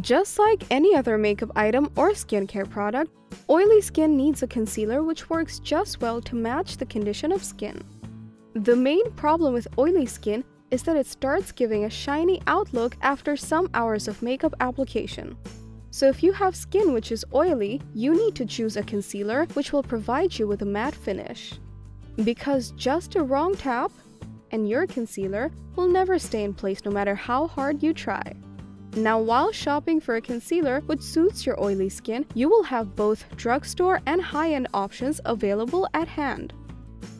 Just like any other makeup item or skincare product, oily skin needs a concealer which works just well to match the condition of skin. The main problem with oily skin is that it starts giving a shiny outlook after some hours of makeup application. So if you have skin which is oily, you need to choose a concealer which will provide you with a matte finish. Because just a wrong tap and your concealer will never stay in place no matter how hard you try. Now, while shopping for a concealer which suits your oily skin, you will have both drugstore and high-end options available at hand.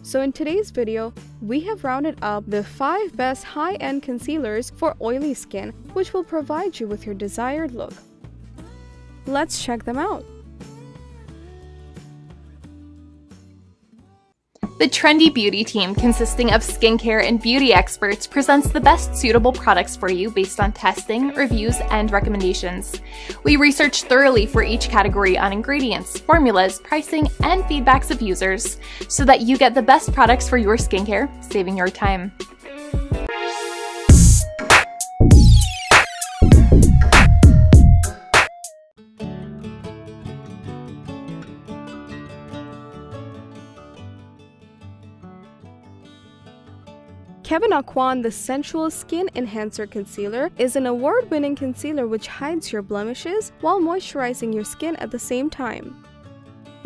So in today's video, we have rounded up the 5 best high-end concealers for oily skin which will provide you with your desired look. Let's check them out. The Trendy Beauty team, consisting of skincare and beauty experts, presents the best suitable products for you based on testing, reviews, and recommendations. We research thoroughly for each category on ingredients, formulas, pricing, and feedbacks of users, so that you get the best products for your skincare, saving your time. Kevyn Aucoin The Sensual Skin Enhancer Concealer is an award-winning concealer which hides your blemishes while moisturizing your skin at the same time.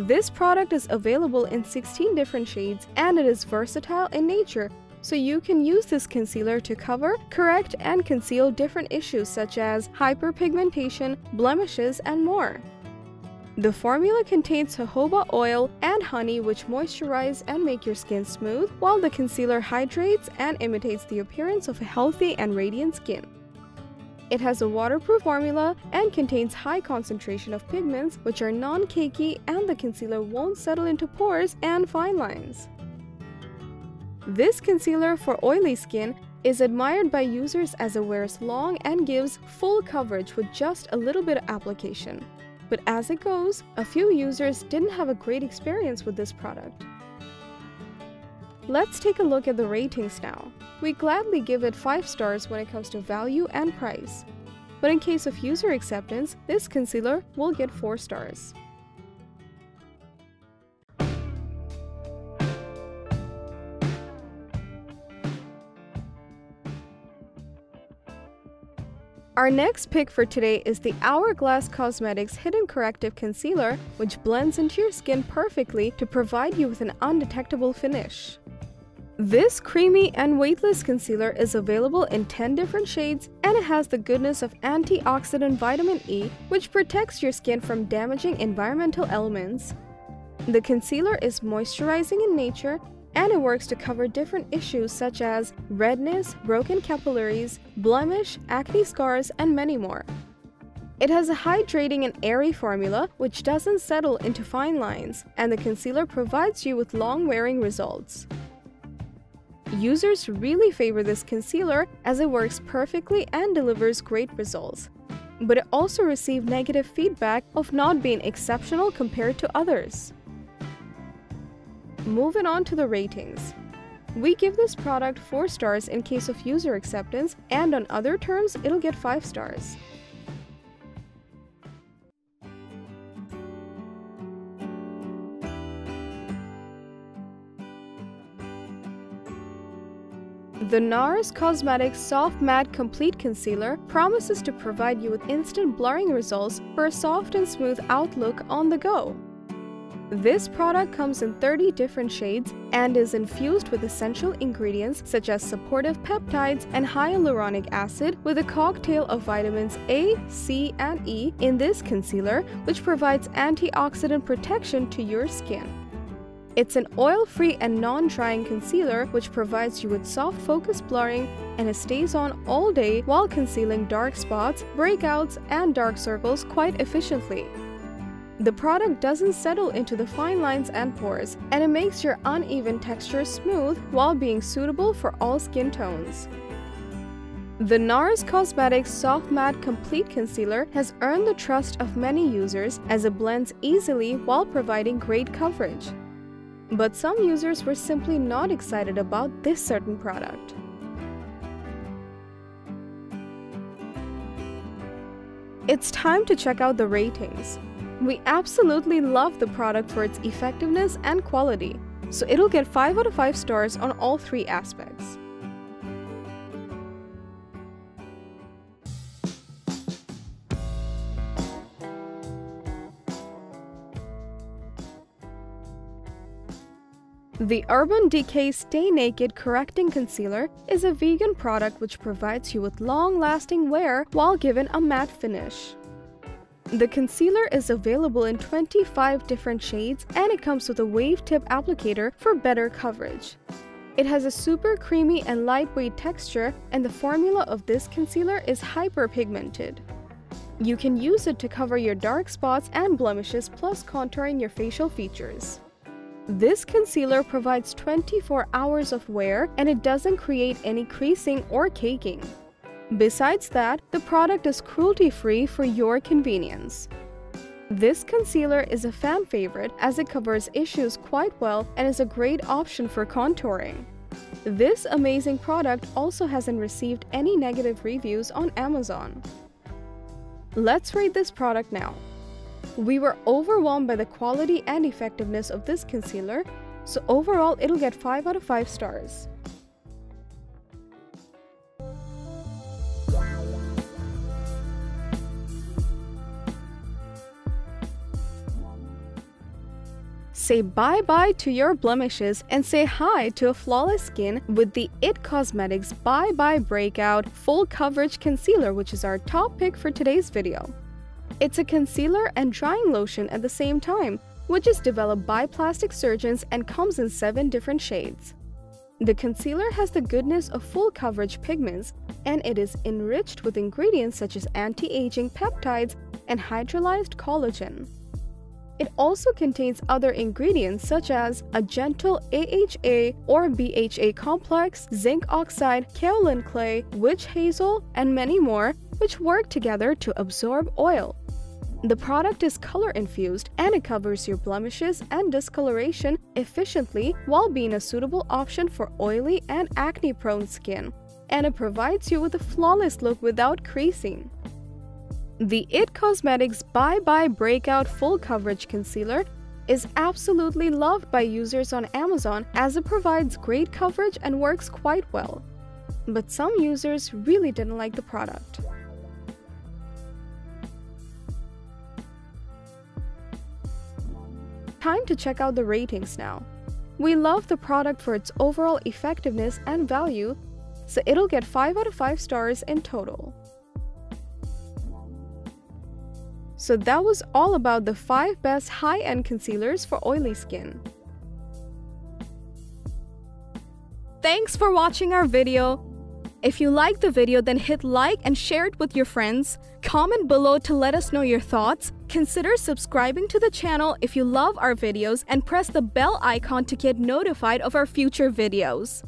This product is available in 16 different shades and it is versatile in nature, so you can use this concealer to cover, correct, and conceal different issues such as hyperpigmentation, blemishes, and more. The formula contains jojoba oil and honey which moisturize and make your skin smooth, while the concealer hydrates and imitates the appearance of a healthy and radiant skin. It has a waterproof formula and contains high concentration of pigments which are non-cakey, and the concealer won't settle into pores and fine lines. This concealer for oily skin is admired by users as it wears long and gives full coverage with just a little bit of application. But as it goes, a few users didn't have a great experience with this product. Let's take a look at the ratings now. We gladly give it 5 stars when it comes to value and price. But in case of user acceptance, this concealer will get 4 stars. Our next pick for today is the Hourglass Cosmetics Hidden Corrective Concealer, which blends into your skin perfectly to provide you with an undetectable finish. This creamy and weightless concealer is available in 10 different shades, and it has the goodness of antioxidant vitamin E, which protects your skin from damaging environmental elements. The concealer is moisturizing in nature, and it works to cover different issues such as redness, broken capillaries, blemish, acne scars, and many more. It has a hydrating and airy formula which doesn't settle into fine lines, and the concealer provides you with long-wearing results. Users really favor this concealer as it works perfectly and delivers great results, but it also received negative feedback of not being exceptional compared to others. Moving on to the ratings. We give this product 4 stars in case of user acceptance, and on other terms, it'll get 5 stars. The NARS Cosmetics Soft Matte Complete Concealer promises to provide you with instant blurring results for a soft and smooth outlook on the go. This product comes in 30 different shades and is infused with essential ingredients such as supportive peptides and hyaluronic acid, with a cocktail of vitamins A, C, and E in this concealer, which provides antioxidant protection to your skin. It's an oil-free and non-drying concealer which provides you with soft focus blurring, and it stays on all day while concealing dark spots, breakouts, and dark circles quite efficiently. The product doesn't settle into the fine lines and pores, and it makes your uneven texture smooth while being suitable for all skin tones. The NARS Cosmetics Soft Matte Complete Concealer has earned the trust of many users as it blends easily while providing great coverage. But some users were simply not excited about this certain product. It's time to check out the ratings. We absolutely love the product for its effectiveness and quality, so it'll get 5 out of 5 stars on all three aspects. The Urban Decay Stay Naked Correcting Concealer is a vegan product which provides you with long-lasting wear while given a matte finish. The concealer is available in 25 different shades and it comes with a wave tip applicator for better coverage. It has a super creamy and lightweight texture, and the formula of this concealer is hyper-pigmented. You can use it to cover your dark spots and blemishes, plus contouring your facial features. This concealer provides 24 hours of wear and it doesn't create any creasing or caking. Besides that, the product is cruelty-free for your convenience. This concealer is a fan favorite as it covers issues quite well and is a great option for contouring. This amazing product also hasn't received any negative reviews on Amazon. Let's rate this product now. We were overwhelmed by the quality and effectiveness of this concealer, so overall it'll get 5 out of 5 stars. Say bye-bye to your blemishes and say hi to a flawless skin with the IT Cosmetics Bye-Bye Breakout Full Coverage Concealer, which is our top pick for today's video. It's a concealer and drying lotion at the same time, which is developed by plastic surgeons and comes in 7 different shades. The concealer has the goodness of full coverage pigments, and it is enriched with ingredients such as anti-aging peptides and hydrolyzed collagen. It also contains other ingredients such as a gentle AHA or BHA complex, zinc oxide, kaolin clay, witch hazel, and many more, which work together to absorb oil. The product is color-infused and it covers your blemishes and discoloration efficiently while being a suitable option for oily and acne-prone skin. And it provides you with a flawless look without creasing. The IT Cosmetics Bye-Bye Breakout Full Coverage Concealer is absolutely loved by users on Amazon as it provides great coverage and works quite well. But some users really didn't like the product. Time to check out the ratings now. We love the product for its overall effectiveness and value, so it'll get 5 out of 5 stars in total. So that was all about the 5 best high-end concealers for oily skin. Thanks for watching our video. If you liked the video, then hit like and share it with your friends. Comment below to let us know your thoughts. Consider subscribing to the channel if you love our videos and press the bell icon to get notified of our future videos.